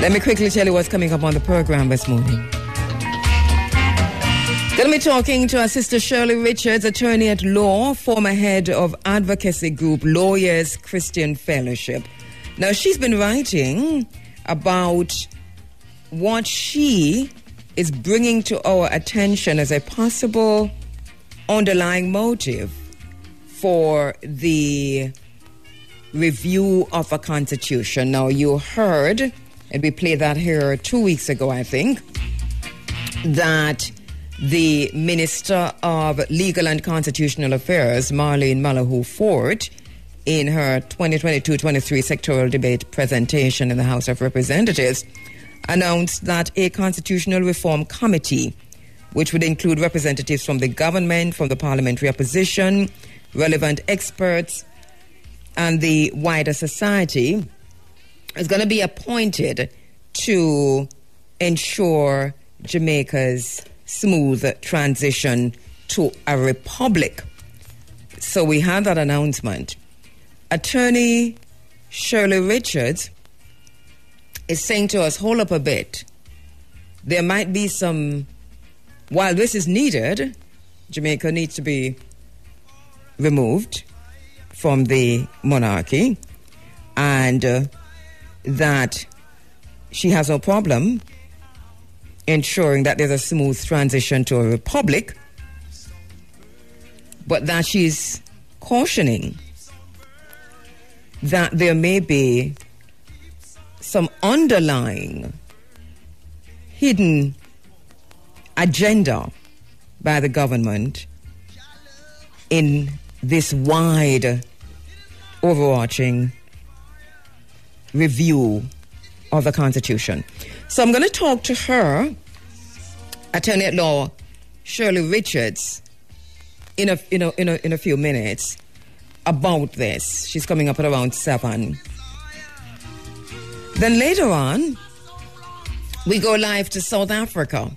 Let me quickly tell you what's coming up on the program this morning. We'll be talking to our sister Shirley Richards, attorney at law, former head of advocacy group Lawyers Christian Fellowship. Now, she's been writing about what she is bringing to our attention as a possible underlying motive for the review of a constitution. Now, you heard, and we played that here 2 weeks ago, I think, that the Minister of Legal and Constitutional Affairs, Marlene Malahoo Forte, in her 2022-23 sectoral debate presentation in the House of Representatives, announced that a constitutional reform committee, which would include representatives from the government, from the parliamentary opposition, relevant experts, and the wider society, is going to be appointed to ensure Jamaica's smooth transition to a republic. So we had that announcement. Attorney Shirley Richards is saying to us, hold up a bit. There might be some, while this is needed, Jamaica needs to be removed from the monarchy, and that she has no problem ensuring that there's a smooth transition to a republic, but that she's cautioning that there may be some underlying hidden agenda by the government in this wide overarching review of the Constitution. So I'm going to talk to her, attorney at law Shirley Richards, in a few minutes about this. She's coming up at around 7. Then later on, we go live to South Africa.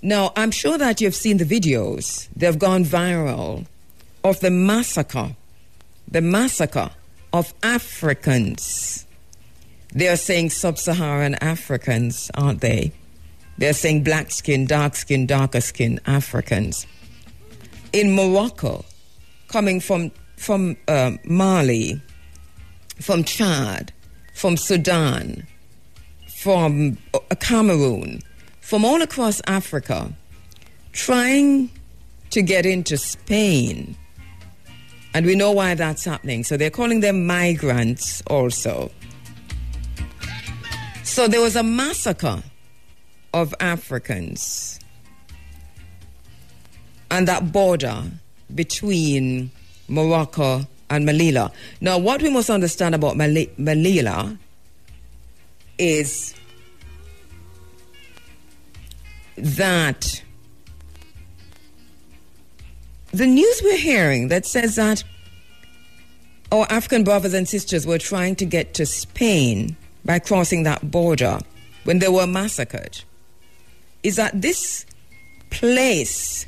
Now, I'm sure that you've seen the videos. They've gone viral of the massacre of Africans. They are saying sub-Saharan Africans, aren't they? They're saying black skin, dark skin, darker skin Africans. In Morocco, coming from Mali, from Chad, from Sudan, from Cameroon, from all across Africa, trying to get into Spain. And we know why that's happening. So they're calling them migrants also. So there was a massacre of Africans on that border between Morocco and Melilla. Now, what we must understand about Melilla is that the news we're hearing that says that our African brothers and sisters were trying to get to Spain by crossing that border when they were massacred, is that this place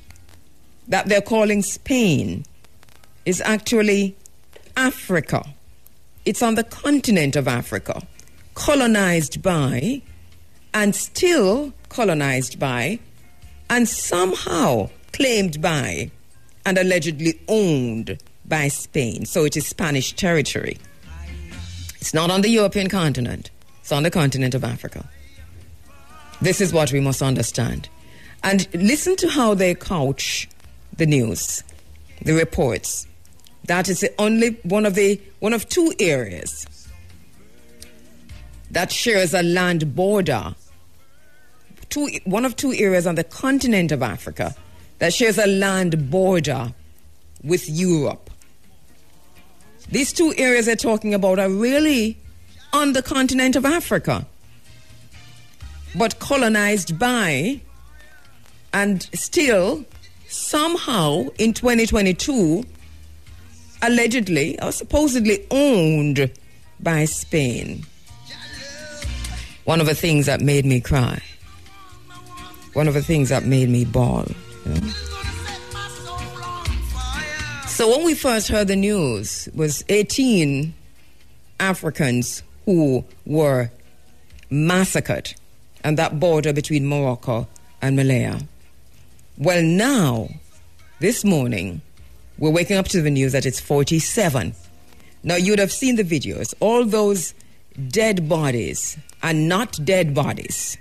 that they're calling Spain is actually Africa. It's on the continent of Africa, colonized by and still colonized by and somehow claimed by and allegedly owned by Spain. So it is Spanish territory. It's not on the European continent. It's on the continent of Africa. This is what we must understand. And listen to how they couch the news, the reports. That is the only one of two areas that shares a land border. One of two areas on the continent of Africa that shares a land border with Europe. These two areas they're talking about are really on the continent of Africa, but colonized by and still somehow in 2022 allegedly or supposedly owned by Spain. One of the things that made me cry, one of the things that made me bawl, you know? So when we first heard the news, was 18 Africans who were massacred on that border between Morocco and Malaya. Well, now, this morning, we're waking up to the news that it's 47. Now, you would have seen the videos. All those dead bodies are not dead bodies.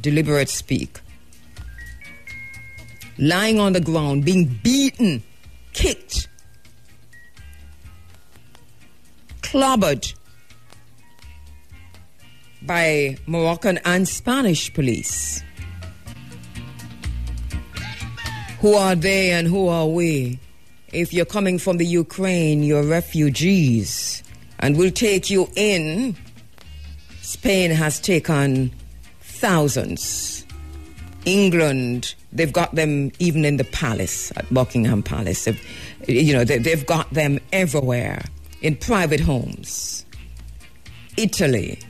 Deliberate speak. Lying on the ground, being beaten, kicked, clobbered by Moroccan and Spanish police. Who are they and who are we? If you're coming from the Ukraine, you're refugees, and we'll take you in. Spain has taken thousands. England, they've got them even in the palace, at Buckingham Palace. They've got them everywhere, in private homes. Italy,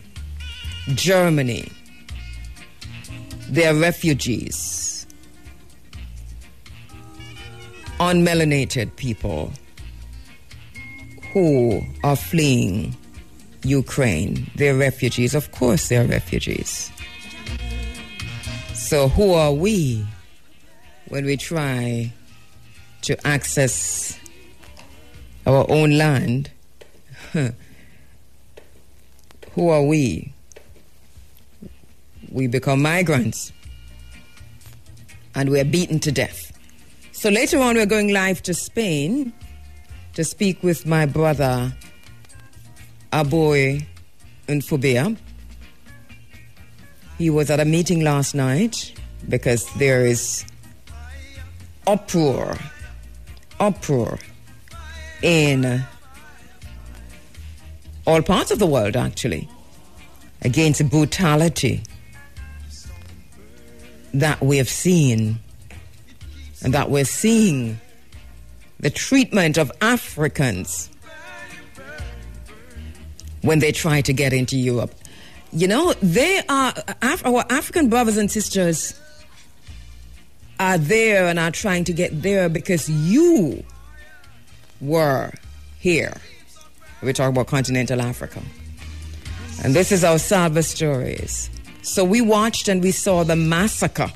Germany, they're refugees. Unmelanated people who are fleeing Ukraine. They're refugees. Of course they're refugees. So who are we when we try to access our own land? Who are we? We become migrants and we're beaten to death. So later on, we're going live to Spain to speak with my brother, Aboy Unfobia. He was at a meeting last night because there is uproar in all parts of the world, actually, against the brutality that we have seen and that we're seeing, the treatment of Africans when they try to get into Europe. You know, they are, our African brothers and sisters are there and are trying to get there because you were here. We talk about continental Africa. And this is our Saba stories. So we watched and we saw the massacre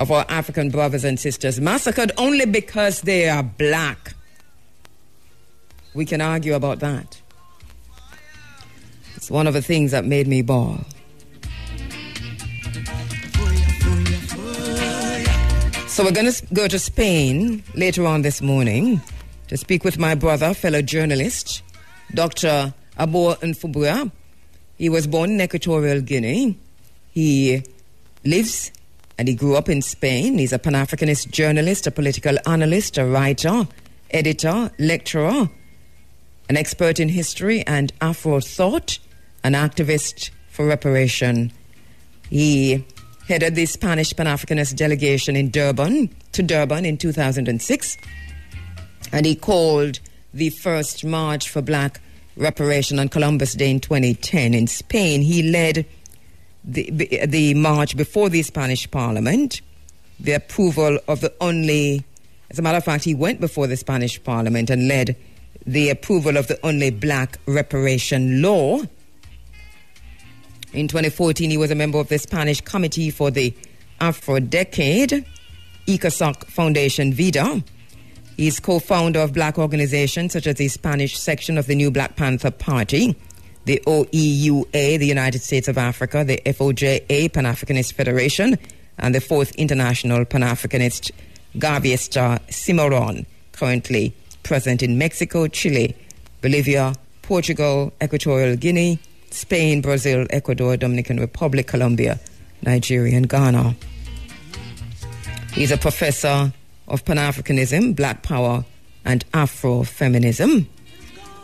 of our African brothers and sisters. Massacred only because they are black. We can argue about that. It's one of the things that made me bawl. So we're going to go to Spain later on this morning to speak with my brother, fellow journalist, Dr. Aboy Unfobia. He was born in Equatorial Guinea. He lives and he grew up in Spain. He's a Pan-Africanist journalist, a political analyst, a writer, editor, lecturer, an expert in history and Afro thought, an activist for reparation. He headed the Spanish Pan-Africanist delegation to Durban in 2006, and he called the first March for Black Reparation on Columbus Day in 2010 in Spain. He led the march before the Spanish Parliament, the approval of the only, as a matter of fact, he went before the Spanish Parliament and led the approval of the only black reparation law. In 2014, he was a member of the Spanish Committee for the Afro Decade, ECOSOC Foundation Vida. He's co-founder of black organizations such as the Spanish section of the New Black Panther Party, the OEA, the United States of Africa, the FOJA, Pan-Africanist Federation, and the Fourth International Pan-Africanist Gaviesta Cimarron, currently present in Mexico, Chile, Bolivia, Portugal, Equatorial Guinea, Spain, Brazil, Ecuador, Dominican Republic, Colombia, Nigeria, and Ghana. He's a professor of Pan-Africanism, Black Power, and Afro-feminism.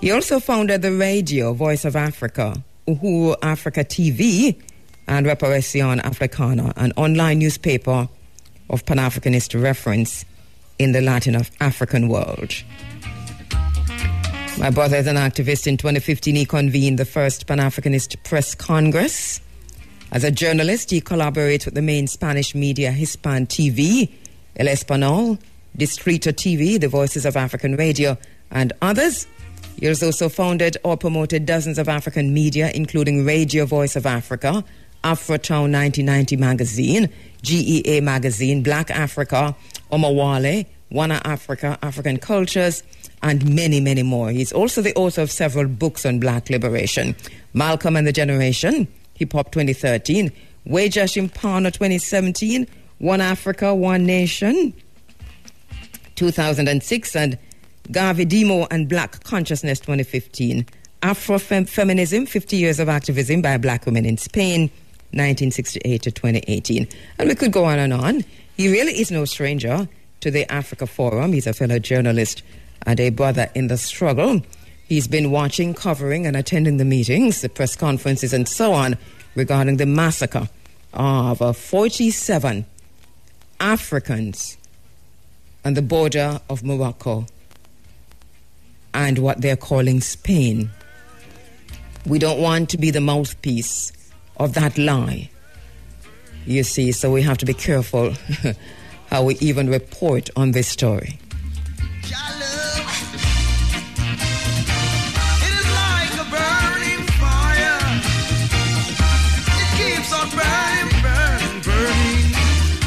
He also founded the radio Voice of Africa, Uhuru Africa TV, and Reparation Africana, an online newspaper of Pan-Africanist reference in the Latin of African world. My brother is an activist. In 2015, he convened the first Pan-Africanist Press Congress. As a journalist, he collaborates with the main Spanish media, Hispan TV, El Español, Distrito TV, the Voices of African Radio, and others. He has also founded or promoted dozens of African media, including Radio Voice of Africa, Afrotown 1990 Magazine, GEA Magazine, Black Africa, Omawale, Wana Africa, African Cultures, and many, many more. He's also the author of several books on black liberation. Malcolm and the Generation, Hip Hop 2013, Wager Shimpano 2017, One Africa, One Nation 2006, and Gavi Demo and Black Consciousness 2015. Afrofeminism, 50 Years of Activism by Black Women in Spain, 1968 to 2018. And we could go on and on. He really is no stranger to the Africa Forum. He's a fellow journalist and a brother in the struggle. He's been watching, covering, and attending the meetings, the press conferences, and so on, regarding the massacre of 47 Africans on the border of Morocco and what they're calling Spain. We don't want to be the mouthpiece of that lie, you see, so we have to be careful how we even report on this story.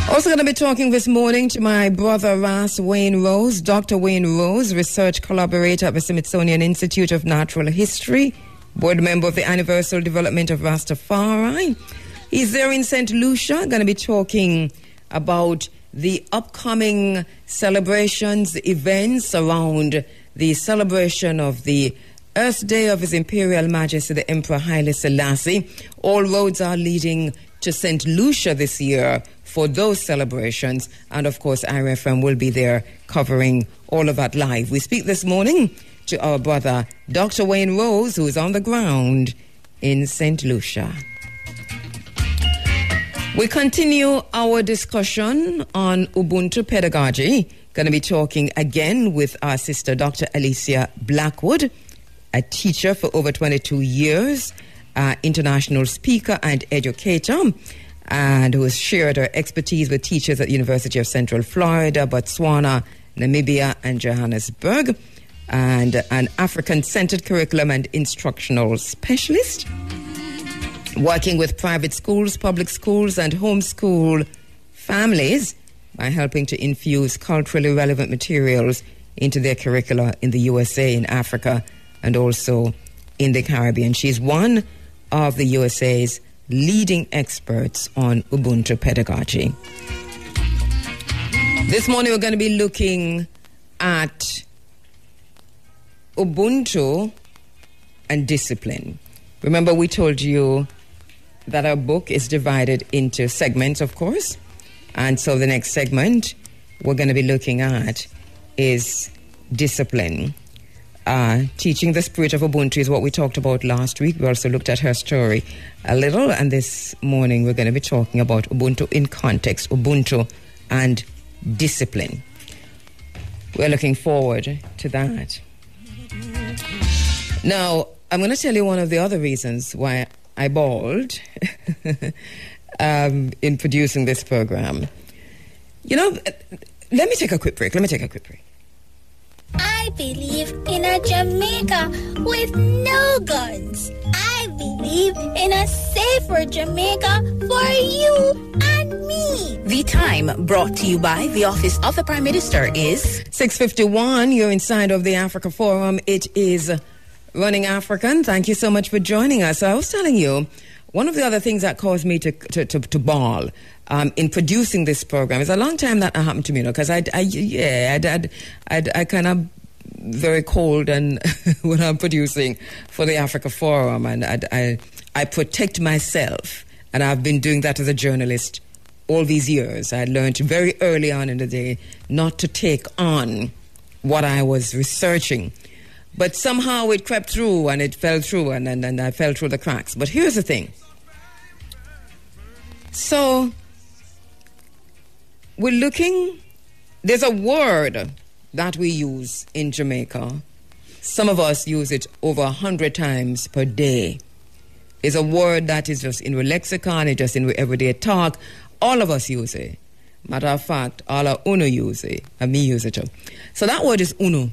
Also going to be talking this morning to my brother Wayne Rose, Dr. Wayne Rose, research collaborator at the Smithsonian Institute of Natural History, board member of the Anniversary Development of Rastafari. He's there in St. Lucia, going to be talking about the upcoming celebrations, events around the celebration of the Earth Day of His Imperial Majesty, the Emperor Haile Selassie. All roads are leading to St. Lucia this year for those celebrations. And of course, IRFM will be there covering all of that live. We speak this morning to our brother, Dr. Wayne Rose, who is on the ground in St. Lucia. We continue our discussion on Ubuntu pedagogy. Going to be talking again with our sister, Dr. Alicia Blackwood, a teacher for over 22 years, international speaker and educator, and who has shared her expertise with teachers at the University of Central Florida, Botswana, Namibia, and Johannesburg, and an African-centered curriculum and instructional specialist, working with private schools, public schools, and homeschool families by helping to infuse culturally relevant materials into their curricula in the USA, in Africa, and also in the Caribbean. She's one of the USA's leading experts on Ubuntu pedagogy. This morning we're going to be looking at Ubuntu and discipline. Remember, we told you that our book is divided into segments, of course. And so the next segment we're going to be looking at is discipline. Teaching the spirit of Ubuntu is what we talked about last week. We also looked at her story a little. And this morning we're going to be talking about Ubuntu in context, Ubuntu and discipline. We're looking forward to that. Now, I'm going to tell you one of the other reasons why I bawled in producing this program. You know, let me take a quick break. I believe in a Jamaica with no guns. I believe in a safer Jamaica for you and me. The time brought to you by the Office of the Prime Minister is 6:51. You're inside of the Africa Forum. It is Running African. Thank you so much for joining us. I was telling you, one of the other things that caused me to bawl in producing this program is a long time that happened to me, you know, because I kind of very cold and when I'm producing for the Africa Forum, and I protect myself, and I've been doing that as a journalist all these years. I learned very early on in the day not to take on what I was researching. But somehow it crept through and it fell through, and I fell through the cracks. But here's the thing. So we're looking, there's a word that we use in Jamaica. Some of us use it over 100 times per day. It's a word that is just in our lexicon, it's just in our everyday talk. All of us use it. Matter of fact, all our UNO use it, and me use it too. So that word is UNO.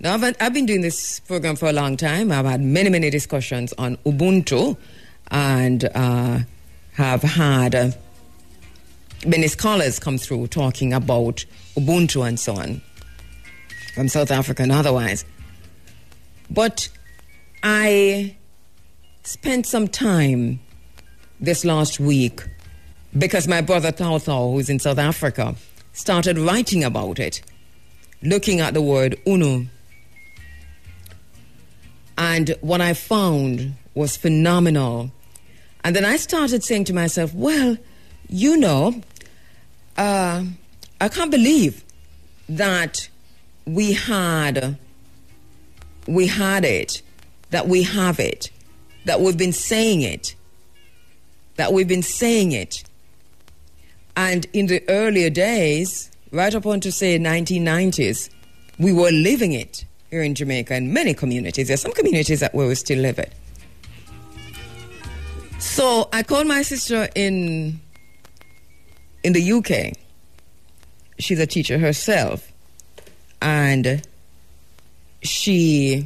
Now, I've been doing this program for a long time. I've had many, many discussions on Ubuntu and have had many scholars come through talking about Ubuntu and so on, from South Africa and otherwise. But I spent some time this last week because my brother Thao Thao, who's in South Africa, started writing about it, looking at the word UNU. And what I found was phenomenal. And then I started saying to myself, well, you know, I can't believe that we had it, that we have it, that we've been saying it, that we've been saying it. And in the earlier days, right up until, say, 1990s, we were living it here in Jamaica in many communities. There are some communities that we still live it. So I called my sister in the UK. She's a teacher herself. And she's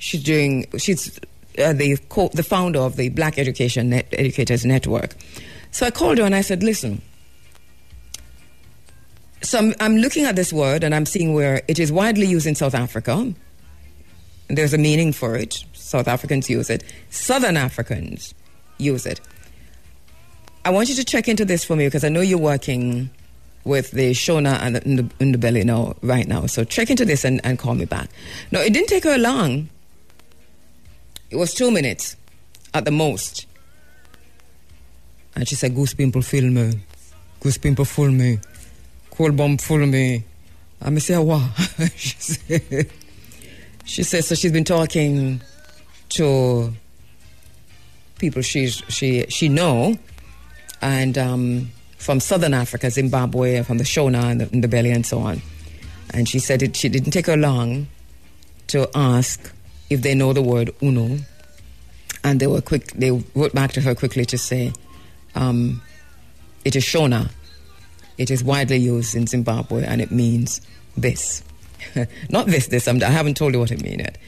the founder of the Black Educators Network. So I called her and I said, listen, so I'm looking at this word and I'm seeing where it is widely used in South Africa. There's a meaning for it. South Africans use it. Southern Africans use it. I want you to check into this for me because I know you're working with the Shona and in the belly now, right now. So check into this and call me back. No, it didn't take her long. It was 2 minutes at the most. And she said, goose people feel me. Goose people fool me. Cold bomb fool me. And I said, wow. She said, so she's been talking to people she know, and from Southern Africa, Zimbabwe, from the Shona and the belly and so on. And she said she didn't take her long to ask if they know the word UNU. And they were quick. They wrote back to her quickly to say, it is Shona. It is widely used in Zimbabwe and it means this. Not this. I haven't told you what it means yet.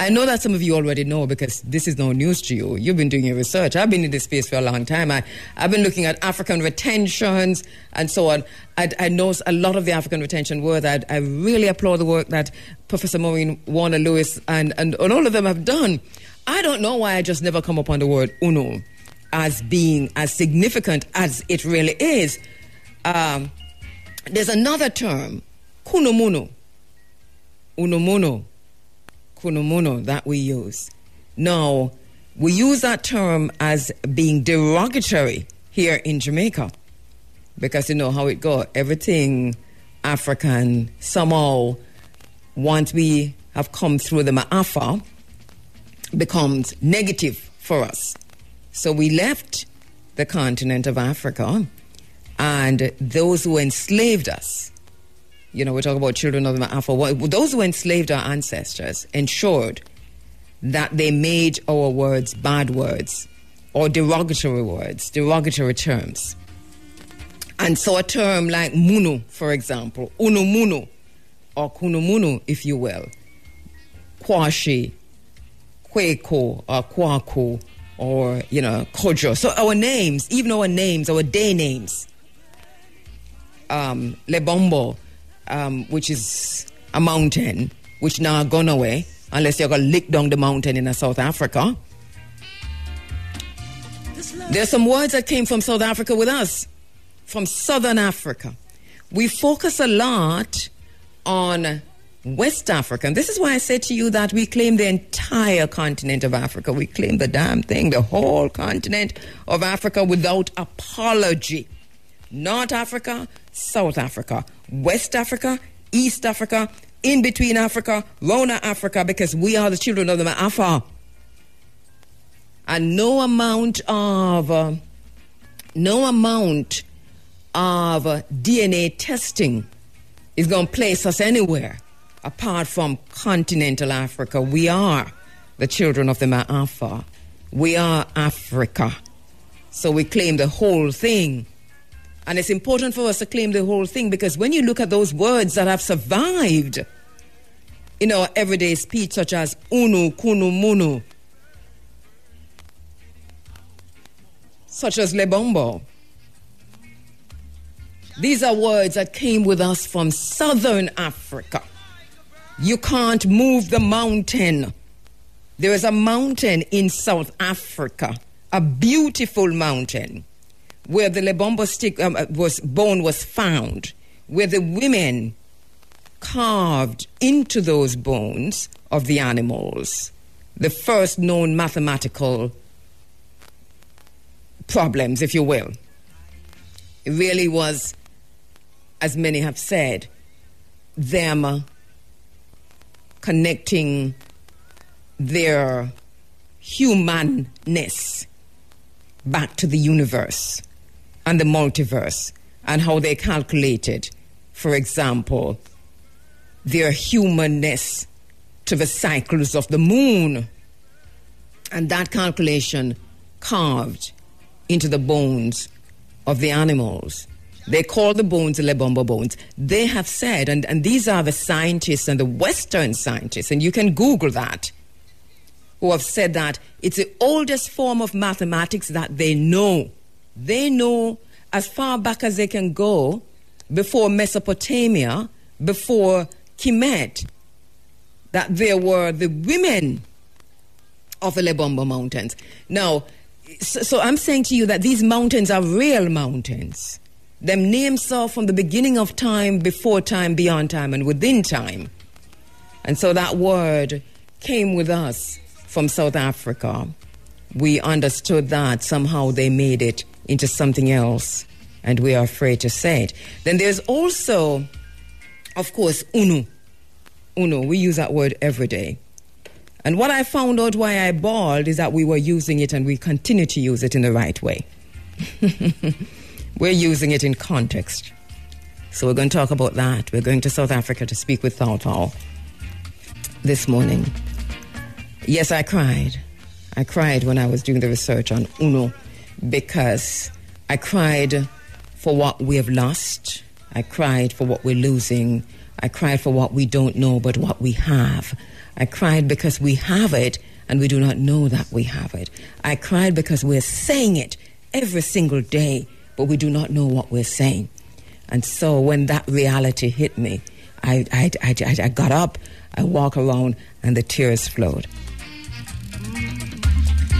I know that some of you already know because this is no news to you. You've been doing your research. I've been in this space for a long time. I've been looking at African retentions and so on. I know a lot of the African retention word. I really applaud the work that Professor Maureen Warner-Lewis and all of them have done. I don't know why I just never come upon the word UNU as being as significant as it really is. There's another term, kunumuno. Unumuno, kunumuno, that we use. Now, we use that term as being derogatory here in Jamaica because you know how it goes. Everything African, somehow, once we have come through the Ma'afa, becomes negative for us. So we left the continent of Africa and those who enslaved us, you know, we talk about children of the Ma'afa. Those who enslaved our ancestors ensured that they made our words bad words or derogatory words, derogatory terms. And so a term like munu, for example, unumunu or kunumunu, if you will, kwashi, kweko or kwaku or, you know, kojo. So our names, even our names, our day names, Lebombo, which is a mountain, which now gone away, unless you're going to lick down the mountain in South Africa. There's some words that came from South Africa with us, from Southern Africa. We focus a lot on West Africa. And this is why I said to you that we claim the entire continent of Africa. We claim the damn thing, the whole continent of Africa without apology. North Africa, South Africa, West Africa, East Africa, in between Africa, Rona Africa, because we are the children of the Ma'afa. And no amount of DNA testing is going to place us anywhere apart from continental Africa. We are the children of the Ma'afa. We are Africa. So we claim the whole thing. And it's important for us to claim the whole thing because when you look at those words that have survived, in our everyday speech, such as Unu, Kunu, Munu, such as Lebombo. These are words that came with us from Southern Africa. You can't move the mountain. There is a mountain in South Africa, a beautiful mountain, where the Lebombo stick bone was found, where the women carved into those bones of the animals the first known mathematical problems, if you will. It really was, as many have said, them connecting their humanness back to the universe and the multiverse, and how they calculated, for example, their humanness to the cycles of the moon. And that calculation carved into the bones of the animals. They call the bones Lebombo bones. They have said, and these are the scientists and the Western scientists, and you can Google that, who have said that it's the oldest form of mathematics that they know. They know as far back as they can go, before Mesopotamia, before Kemet, that there were the women of the Lebombo Mountains. Now, so I'm saying to you that these mountains are real mountains. Them names are from the beginning of time, before time, beyond time, and within time. And so that word came with us from South Africa. We understood that somehow they made it into something else, and we are afraid to say it. Then there's also, of course, Unu. Unu, we use that word every day. And what I found out why I bawled is that we were using it, and we continue to use it in the right way. We're using it in context. So we're going to talk about that. We're going to South Africa to speak with Thao Thao this morning. Yes, I cried. I cried when I was doing the research on Unu, because I cried for what we have lost. I cried for what we're losing. I cried for what we don't know but what we have. I cried because we have it and we do not know that we have it. I cried because we're saying it every single day, but we do not know what we're saying. And so when that reality hit me, I got up, I walked around, and the tears flowed.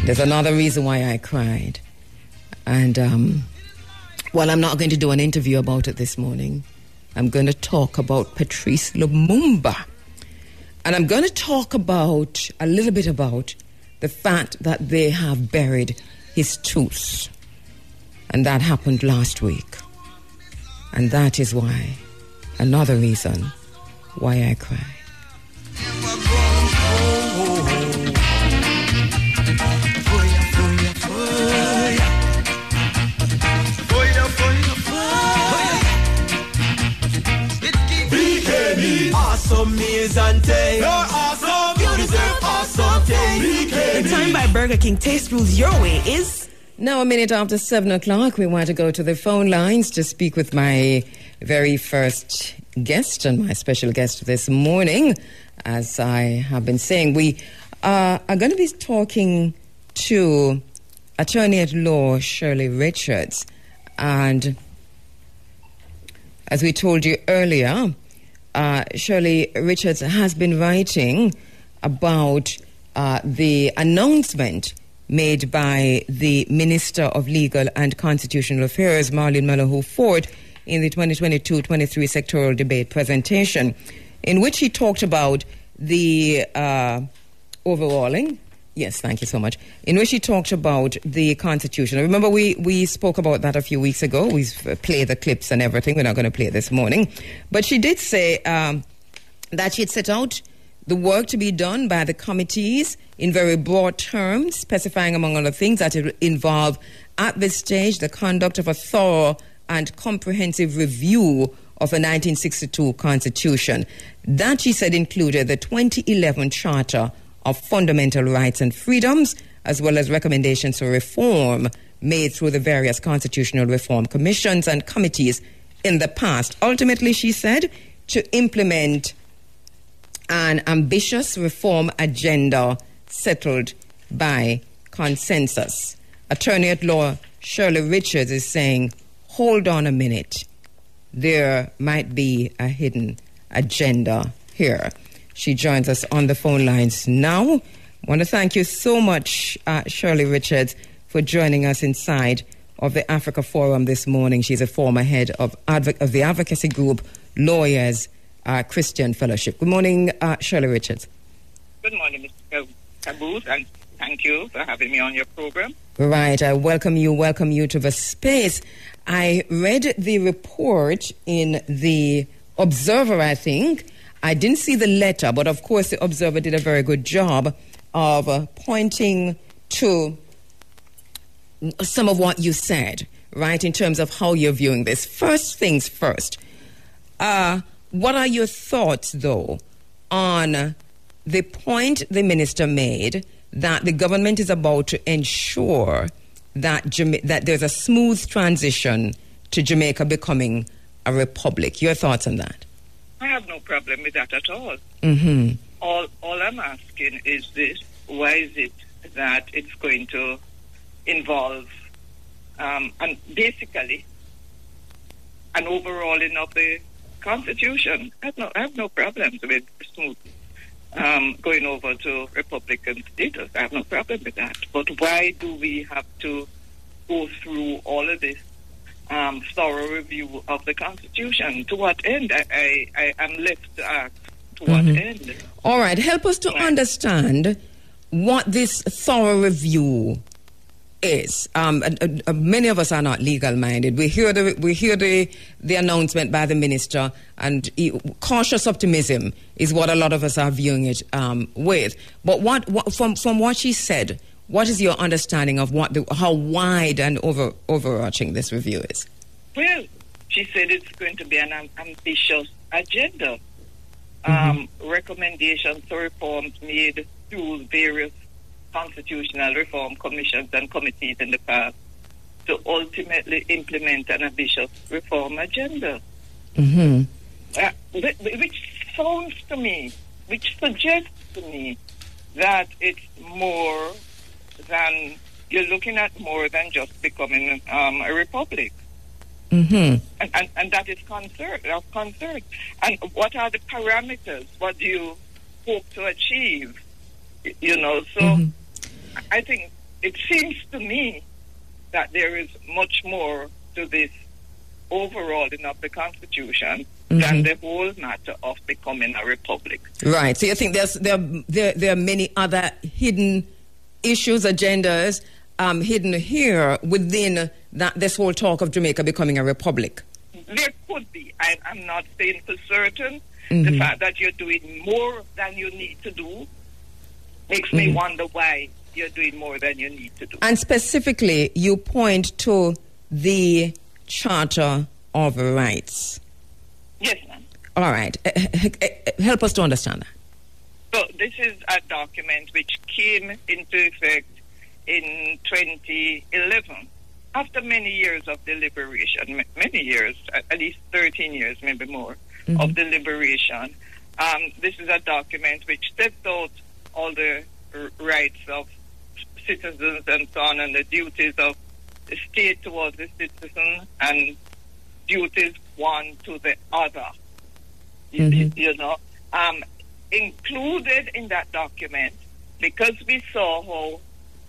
There's another reason why I cried. And well, I'm not going to do an interview about it this morning. I'm going to talk about Patrice Lumumba. And I'm going to talk about, a little bit about, the fact that they have buried his tooth. And that happened last week. And that is why, another reason, why I cried. Awesome meals and taste. You're awesome. You deserve awesome taste. The Time by Burger King Taste Rules Your Way is now 7:01. We want to go to the phone lines to speak with my very first guest and my special guest this morning. As I have been saying, we are going to be talking to Attorney at Law Shirley Richards. And as we told you earlier, Shirley Richards has been writing about the announcement made by the Minister of Legal and Constitutional Affairs, Marlene Malahoo Forte, in the 2022-23 sectoral debate presentation, in which he talked about the overhauling. Yes, thank you so much. In which he talked about the Constitution. Remember, we spoke about that a few weeks ago. We played the clips and everything. We're not going to play it this morning. But she did say that she had set out the work to be done by the committees in very broad terms, specifying, among other things, that it will involve, at this stage, the conduct of a thorough and comprehensive review of the 1962 Constitution. That, she said, included the 2011 Charter of Fundamental Rights and Freedoms, as well as recommendations for reform made through the various constitutional reform commissions and committees in the past. Ultimately, she said, to implement an ambitious reform agenda settled by consensus. Attorney at law Shirley Richards is saying, hold on a minute, there might be a hidden agenda here. She joins us on the phone lines now. I want to thank you so much, Shirley Richards, for joining us inside of the Africa Forum this morning. She's a former head of the advocacy group Lawyers Christian Fellowship. Good morning, Shirley Richards. Good morning, Mr. Abood, and thank you for having me on your program. Right, I welcome you to the space. I read the report in the Observer, I think. I didn't see the letter, but of course the Observer did a very good job of pointing to some of what you said, right, in terms of how you're viewing this. First things first, what are your thoughts, though, on the point the minister made that the government is about to ensure that there's a smooth transition to Jamaica becoming a republic? Your thoughts on that? I have no problem with that at all. Mm-hmm. All I'm asking is this: why is it that it's going to involve and basically an overhauling of the constitution? I have no problems with smooth going over to Republican status. I have no problem with that. But why do we have to go through all of this thorough review of the Constitution? To what end? I am left to ask, to what end? All right, help us to understand what this thorough review is. Many of us are not legal-minded. We hear the announcement by the minister, and cautious optimism is what a lot of us are viewing it with. But from what she said, what is your understanding of how wide and overarching this review is? Well, she said it's going to be an ambitious agenda. Recommendations to reforms made through various constitutional reform commissions and committees in the past to ultimately implement an ambitious reform agenda. Which suggests to me that it's more than, you're looking at more than just becoming a republic. And that is of concern. And what are the parameters? What do you hope to achieve? You know, so I think it seems to me that there is much more to this overhauling of the Constitution than the whole matter of becoming a republic. Right. So you think there are many other hidden issues, agendas hidden here within this whole talk of Jamaica becoming a republic? There could be. I'm not saying for certain. The fact that you're doing more than you need to do makes me wonder why you're doing more than you need to do. And specifically, you point to the Charter of Rights. Yes, ma'am. All right. Help us to understand that. So this is a document which came into effect in 2011 after many years of deliberation, many years, at least 13 years, maybe more, of deliberation. This is a document which sets out all the rights of citizens and so on, and the duties of the state towards the citizen and duties one to the other. You know, included in that document, because we saw how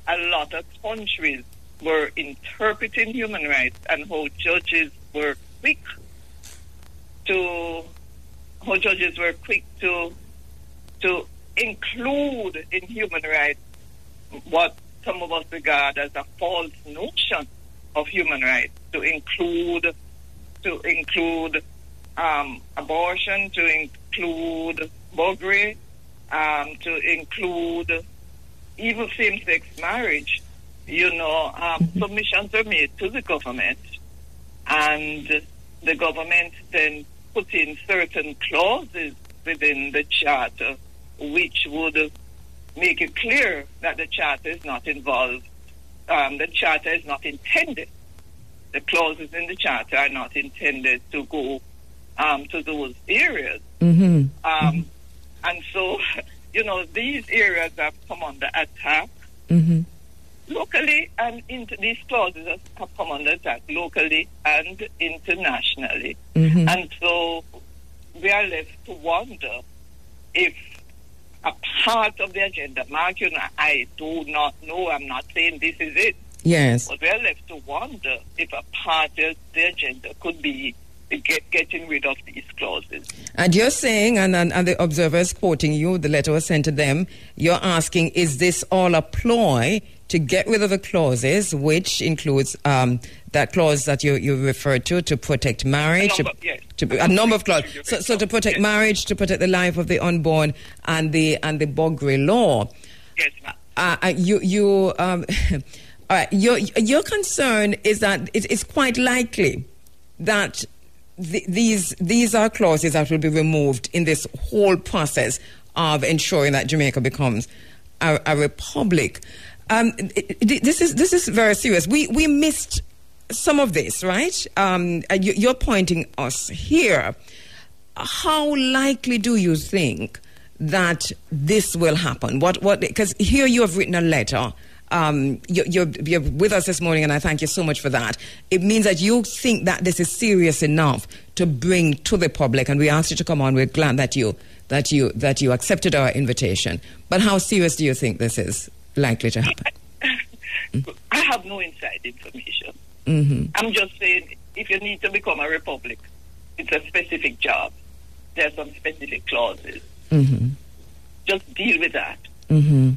a lot of countries were interpreting human rights and how judges were quick to include in human rights what some of us regard as a false notion of human rights, to include abortion, to include burglary, to include even same-sex marriage. You know, submissions are made to the government, and the government then put in certain clauses within the charter which would make it clear that the charter is not involved. The charter is not intended. The clauses in the charter are not intended to go to those areas. And so, you know, these areas have come under attack mm-hmm. locally, and these clauses have come under attack locally and internationally. Mm-hmm. And so we are left to wonder if a part of the agenda, mark you, I do not know, I'm not saying this is it. Yes. But we are left to wonder if a part of the agenda could be getting rid of these clauses. And you're saying, and the observers quoting you, the letter was sent to them, you're asking, is this all a ploy to get rid of the clauses, which includes that clause that you referred to protect marriage, a number of clauses. So to protect yes. marriage, to protect the life of the unborn, and the Bogré law. Yes, ma'am. Your concern is that it's quite likely that these are clauses that will be removed in this whole process of ensuring that Jamaica becomes a republic. This is very serious. We missed some of this, right? You're pointing us here. How likely do you think that this will happen? What? Because here you have written a letter. You're with us this morning, and I thank you so much for that. It means that you think that this is serious enough to bring to the public, and we asked you to come on. We're glad that you accepted our invitation. But how serious do you think this is likely to happen? I have no inside information. Mm-hmm. I'm just saying, if you need to become a republic, it's a specific job. There are some specific clauses. Mm-hmm. Just deal with that. Mm-hmm.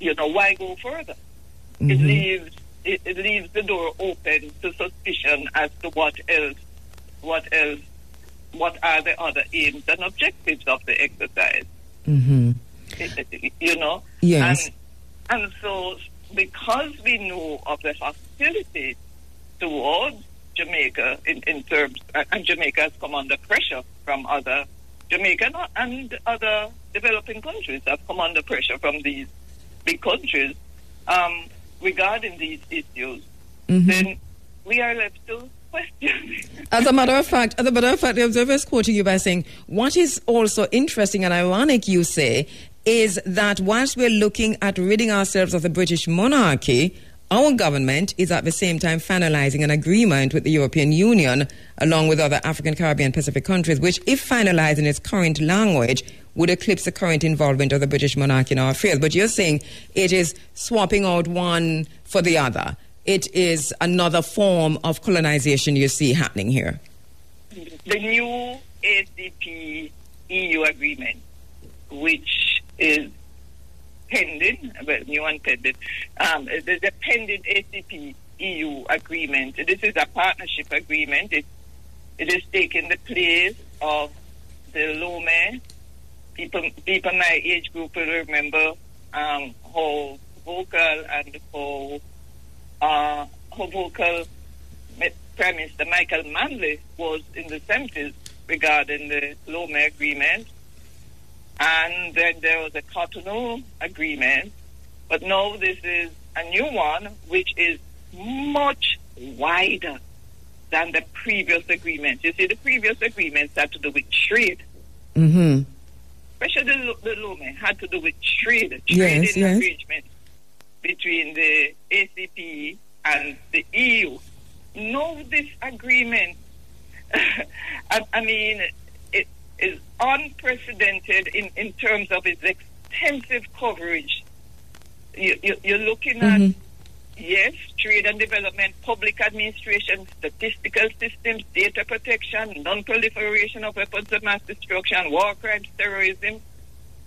You know, why go further? Mm-hmm. It leaves the door open to suspicion as to what are the other aims and objectives of the exercise. Mm-hmm. You know? Yes. And so, because we know of the hostility towards Jamaica in terms, and Jamaica has come under pressure from other Jamaican and other developing countries have come under pressure from these big countries regarding these issues, mm-hmm. then we are left to question. As a matter of fact, the observer is quoting you by saying, what is also interesting and ironic, you say, is that whilst we're looking at ridding ourselves of the British monarchy, our government is at the same time finalizing an agreement with the European Union, along with other African, Caribbean, Pacific countries, which, if finalized in its current language, would eclipse the current involvement of the British monarch in our affairs. But you're saying it is swapping out one for the other. It is another form of colonization you see happening here. The new ACP-EU agreement, which is pending, well, new and pending, there's a pending ACP-EU agreement. This is a partnership agreement. It is taking the place of the Lomé. People my age group will remember how vocal and how vocal Prime Minister Michael Manley was in the 70s regarding the Lomé agreement. And then there was a Cotonou agreement. But now this is a new one, which is much wider than the previous agreements. You see, the previous agreements had to do with trade. Mm-hmm. Especially the Lomé had to do with trading arrangements between the ACP and the EU. No, this agreement, I mean, it is unprecedented in terms of its extensive coverage. You're looking mm-hmm. at, yes, trade and development, public administration, statistical systems, data protection, non-proliferation of weapons of mass destruction, war crimes, terrorism,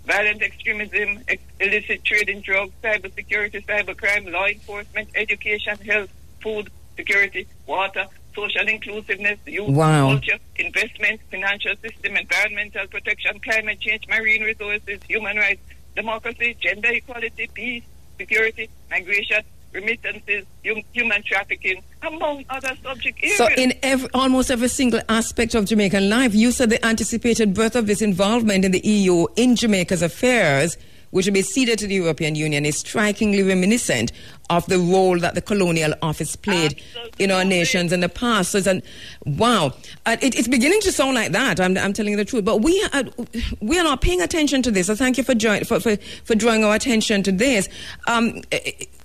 violent extremism, illicit trade in drugs, cybersecurity, cybercrime, law enforcement, education, health, food, security, water, social inclusiveness, youth, wow. culture, investment, financial system, environmental protection, climate change, marine resources, human rights, democracy, gender equality, peace, security, migration, remittances, human trafficking, among other subject areas. So in almost every single aspect of Jamaican life, you said the anticipated birth of this involvement in the EU in Jamaica's affairs which will be ceded to the European Union, is strikingly reminiscent of the role that the colonial office played in our nations in the past. So it's an, wow, it's beginning to sound like that. I'm telling you the truth, but we are not paying attention to this. So thank you for drawing our attention to this.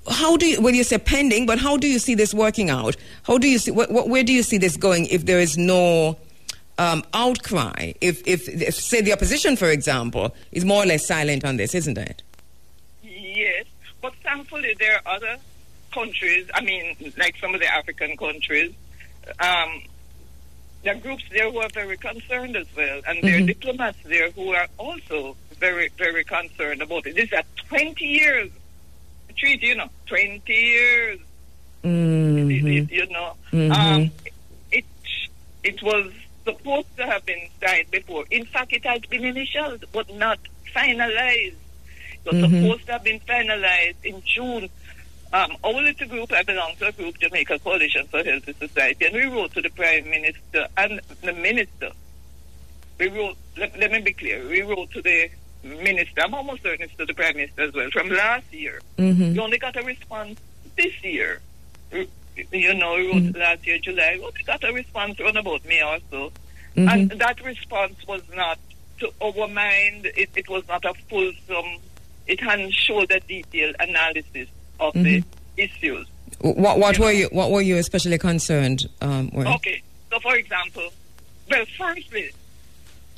How do you, well, you say pending, but how do you see this working out? How do you see where do you see this going if there is no outcry, if say the opposition, for example, is more or less silent on this, isn't it? Yes, but thankfully there are other countries, I mean, like some of the African countries, there are groups there who are very concerned as well, and there are diplomats there who are also very, very concerned about it. These are 20 years treaty, you know, 20 years, you know. It was supposed to have been signed before. In fact, it has been initialed but not finalized. It was supposed to have been finalized in June. Our little group, I belong to a group, Jamaica Coalition for Healthy Society, and we wrote to the Prime Minister and the Minister. We wrote, let me be clear, we wrote to the Minister, I'm almost certain it's to the Prime Minister as well, from last year. We only got a response this year. You know, we wrote last year, July. We only got a response around about May or so. And that response was not, to our mind, it was not a fulsome, it hadn't showed a detailed analysis of the issues. What were you especially concerned with? Okay, so for example, well, firstly,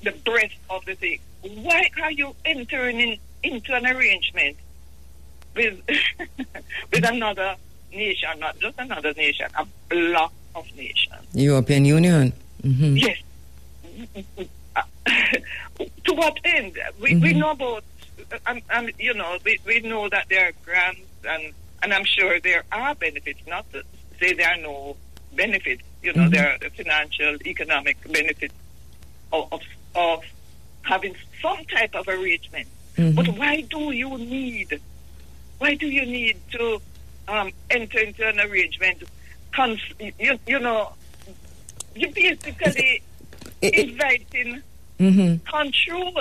the breadth of the thing. Why are you entering into an arrangement with with another nation, not just another nation, a block of nations? European Union. Yes. To what end? We know about, you know, we know that there are grants, and I'm sure there are benefits, not to say there are no benefits, you know, there are financial, economic benefits of having some type of arrangement, but why do you need to enter into an arrangement? You know, you're basically inviting control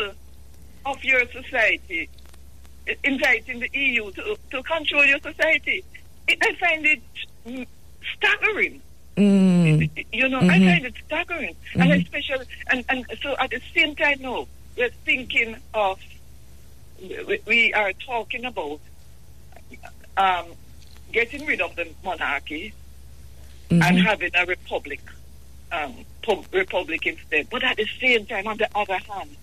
of your society, inviting the EU to control your society. I find it staggering. You know, I find it staggering, and especially, and so at the same time, no, we're thinking of, we are talking about getting rid of the monarchy and having a republic, republic instead. But at the same time, on the other hand,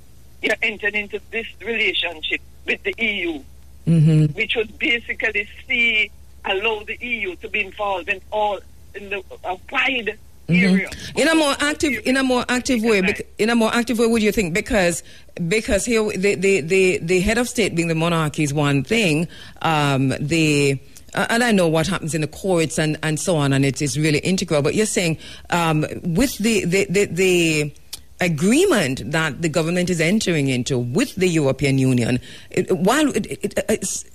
you're entering into this relationship with the EU, which would basically allow the EU to be involved in all. In a wide area, in a more active way, would you think? Because here the head of state being the monarchy is one thing. And I know what happens in the courts and so on, and it is really integral. But you're saying with the agreement that the government is entering into with the European Union, it's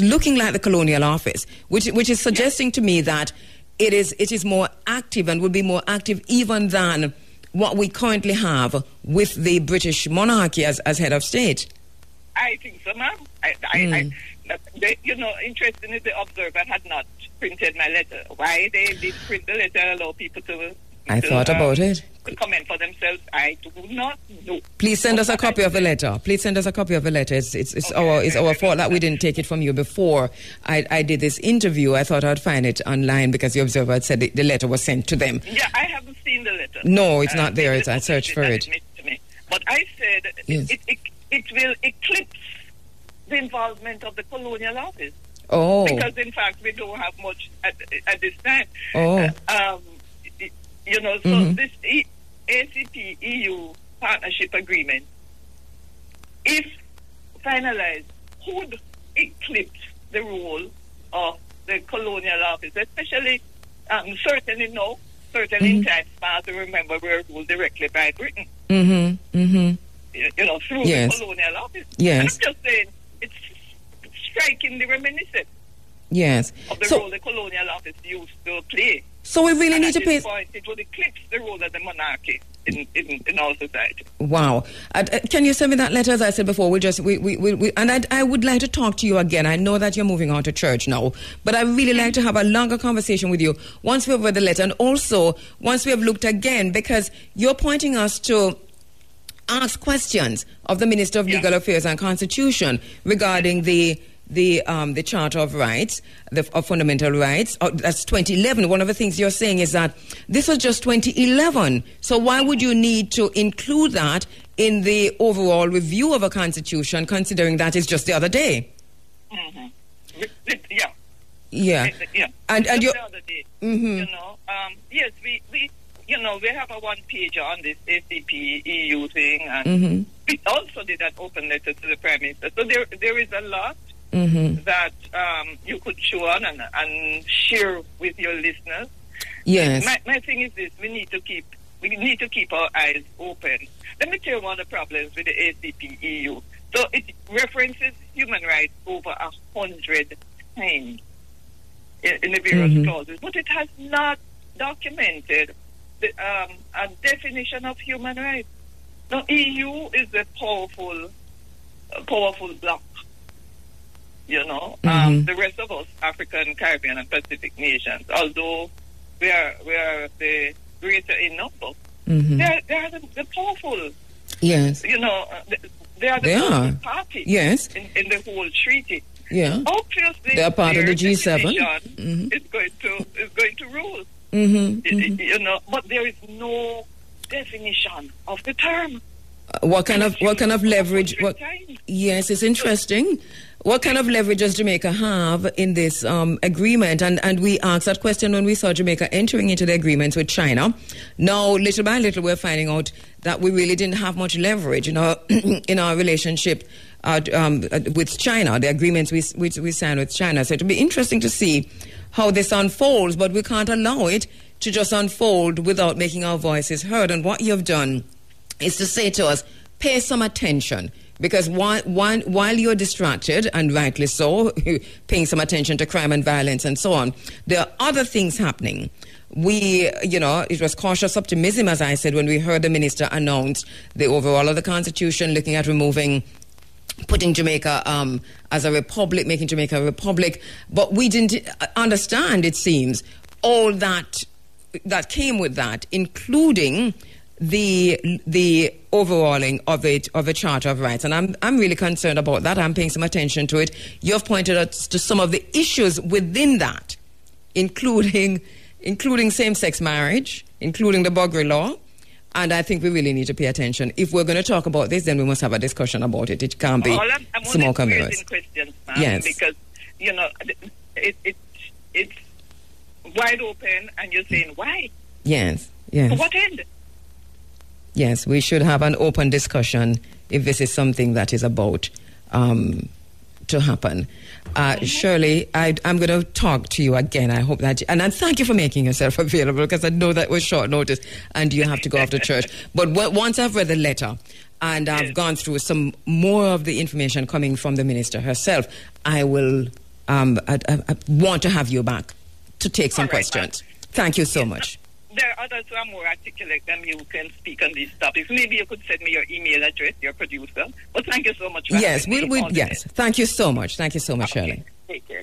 looking like the colonial office, which is suggesting to me that. It is more active and would be more active even than what we currently have with the British monarchy as head of state. I think so, ma'am. You know, interestingly, the Observer had not printed my letter. Why they did print the letter and allow people to... I thought about it. To comment for themselves, I do not know. Please send us a copy of the letter. Please send us a copy of the letter. It's our fault that we didn't take it from you before I did this interview. I thought I'd find it online because the Observer had said the letter was sent to them. Yeah, I haven't seen the letter. No, it's not there. I searched for it. But I said it will eclipse the involvement of the colonial office. Oh. Because, in fact, we don't have much at this time. Oh. You know, so this ACP-EU partnership agreement, if finalized, could eclipse the role of the colonial office, especially, certainly in times past, remember, we were ruled directly by Britain. You know, through the colonial office. Yes. And I'm just saying, it's strikingly reminiscent of the role the colonial office used to play. So we really need to pay. At this point, it would eclipse the role of the monarchy. in our society. Wow. Can you send me that letter? As I said before, I would like to talk to you again. I know that you're moving on to church now, but I really like to have a longer conversation with you once we've read the letter, and also once we have looked again, because you're pointing us to ask questions of the Minister of Legal Affairs and Constitution regarding the Charter of Rights, of Fundamental Rights. That's 2011. One of the things you're saying is that this was just 2011. So why would you need to include that in the overall review of a constitution, considering that is just the other day? Mm-hmm. Yeah. And just the other day, you know, yes, we you know, we have a one-page on this ACP-EU thing, and we also did an open letter to the Prime Minister. So there is a lot that you could chew on and share with your listeners. Yes. My thing is this: we need to keep our eyes open. Let me tell you one of the problems with the ACP-EU. So it references human rights over 100 times in the various clauses, but it has not documented a definition of human rights. Now, EU is a powerful bloc. You know, the rest of us, African, Caribbean, and Pacific nations, although we are the greater in number, they are the powerful. Yes. You know, they are the party. Yes. In the whole treaty. Yeah. Obviously, they are part of the G7. It's going to rule. You know, but there is no definition of the term. What kind of leverage? Yes, it's interesting. What kind of leverage does Jamaica have in this agreement? And we asked that question when we saw Jamaica entering into the agreements with China. Now, little by little, we're finding out that we really didn't have much leverage in our relationship with China, the agreements we signed with China. So it'll be interesting to see how this unfolds, but we can't allow it to just unfold without making our voices heard. And what you've done is to say to us, pay some attention. Because while you're distracted, and rightly so, paying some attention to crime and violence and so on, there are other things happening. We, you know, it was cautious optimism, as I said, when we heard the minister announce the overhaul of the constitution, looking at putting Jamaica as a republic, making Jamaica a republic. But we didn't understand, it seems, all that came with that, including the overhauling of the Charter of Rights, and I'm really concerned about that. I'm paying some attention to it. You've pointed out to some of the issues within that, including same-sex marriage, including the Buggery law, and I think we really need to pay attention. If we're going to talk about this, then we must have a discussion about it. It can't be smoke and mirrors. Yes, because you know it's wide open, and you're saying why? Yes. For what end? Yes, we should have an open discussion if this is something that is about to happen. Shirley, I'm going to talk to you again. I hope that... And thank you for making yourself available, because I know that was short notice and you have to go after church. But once I've read the letter and I've gone through some more of the information coming from the minister herself, I will I want to have you back to take some questions. Ma'am. Thank you so much. There are others who are more articulate than you who can speak on these topics. Maybe you could send me your email address, your producer. But thank you so much. Yes, thank you so much. Thank you so much, Shirley. Take care.